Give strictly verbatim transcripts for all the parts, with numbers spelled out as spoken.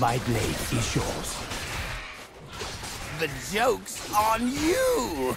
My blade is yours. The joke's on you!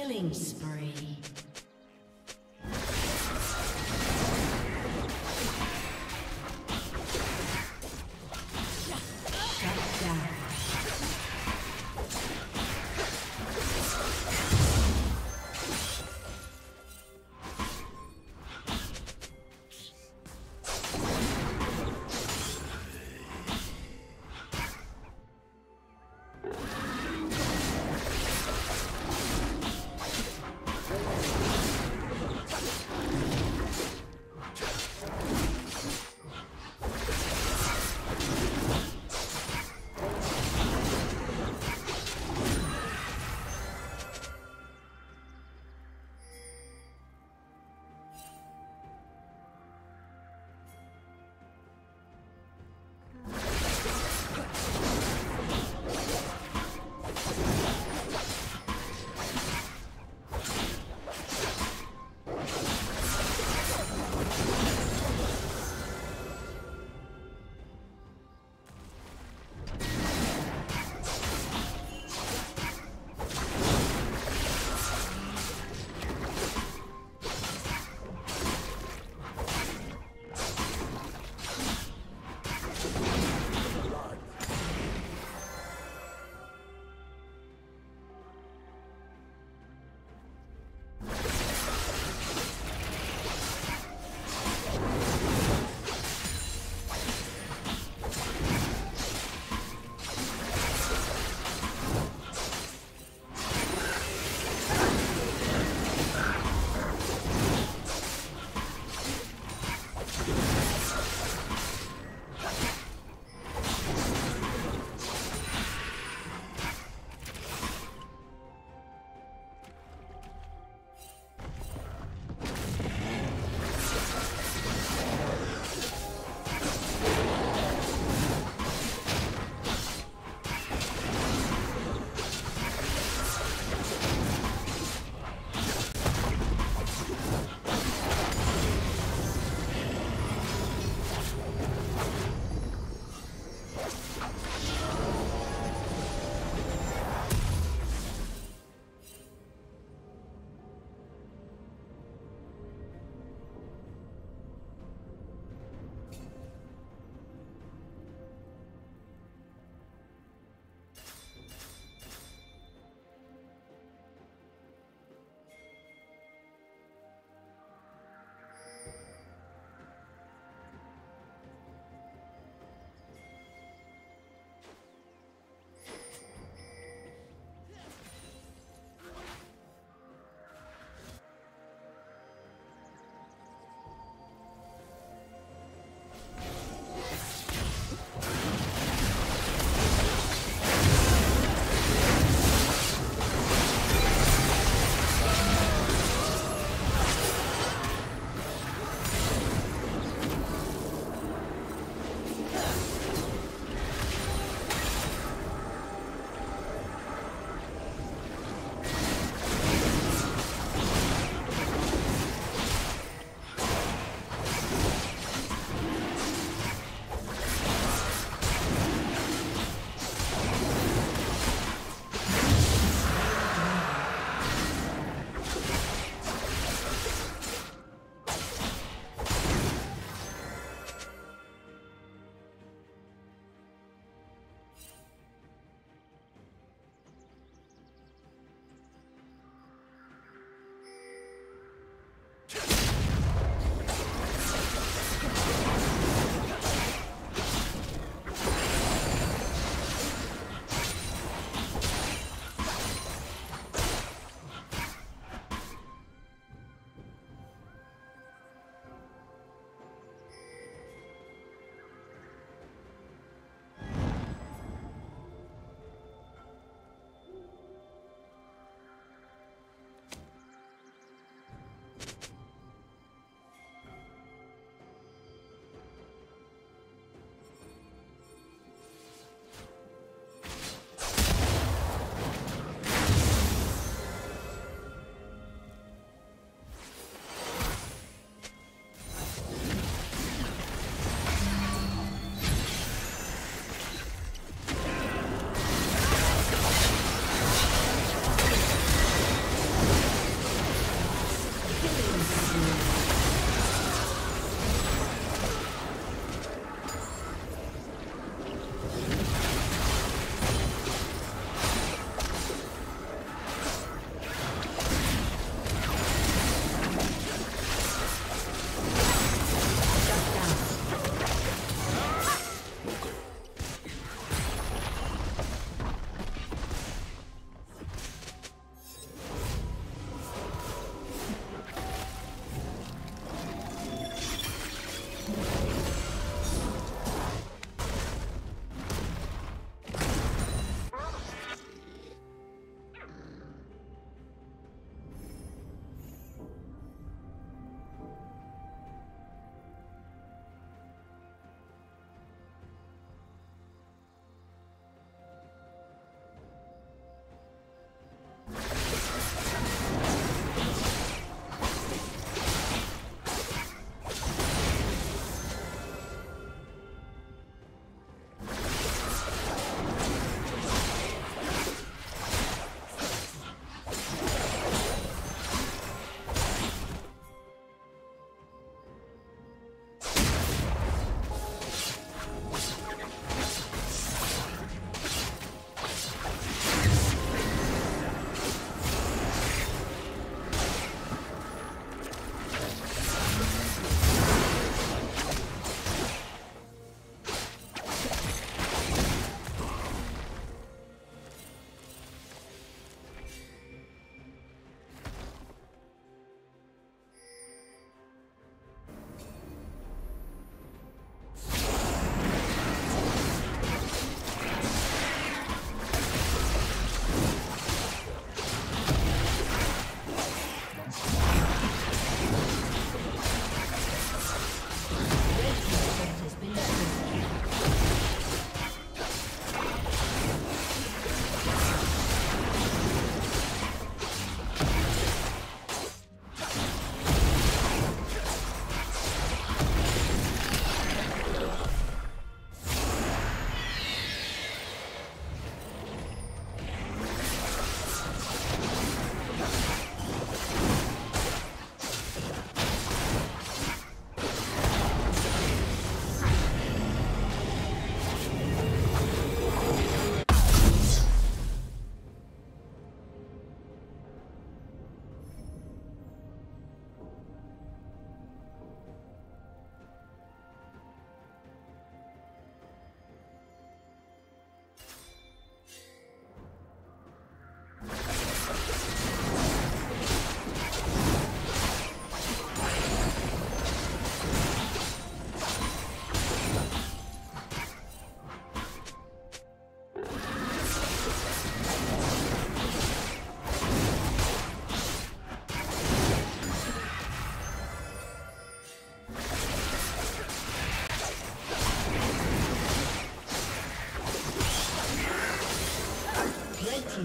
Killing spree. Thank you.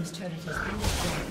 team's turret has been destroyed.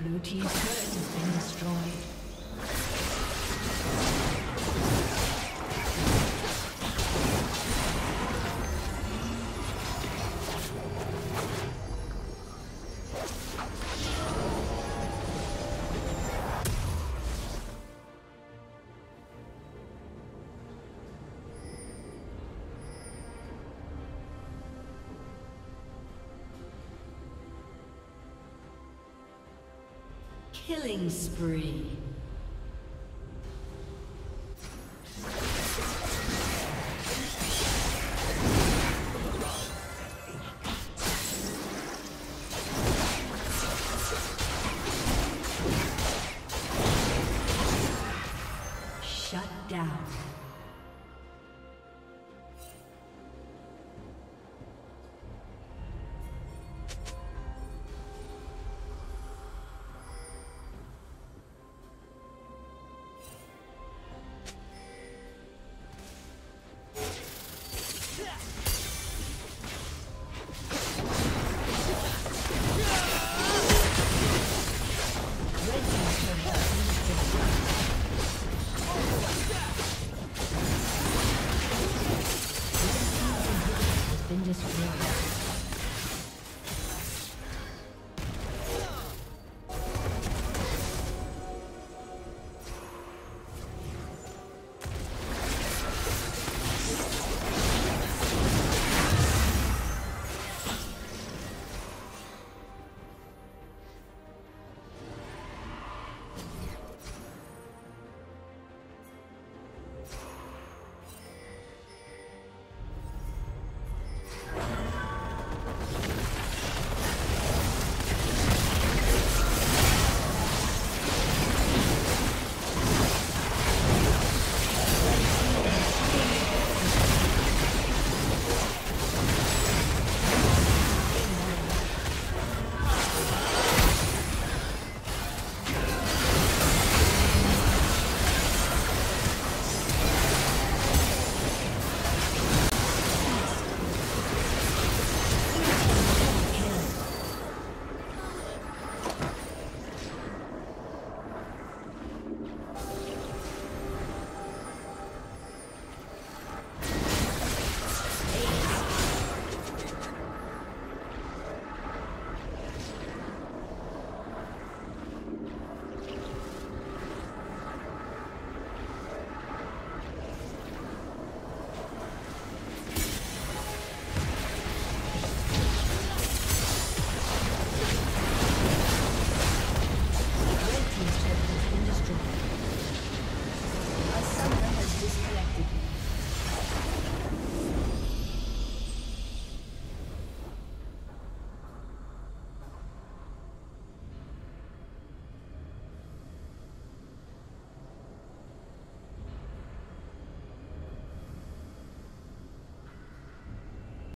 Blue team's turret has been destroyed. Killing spree. down.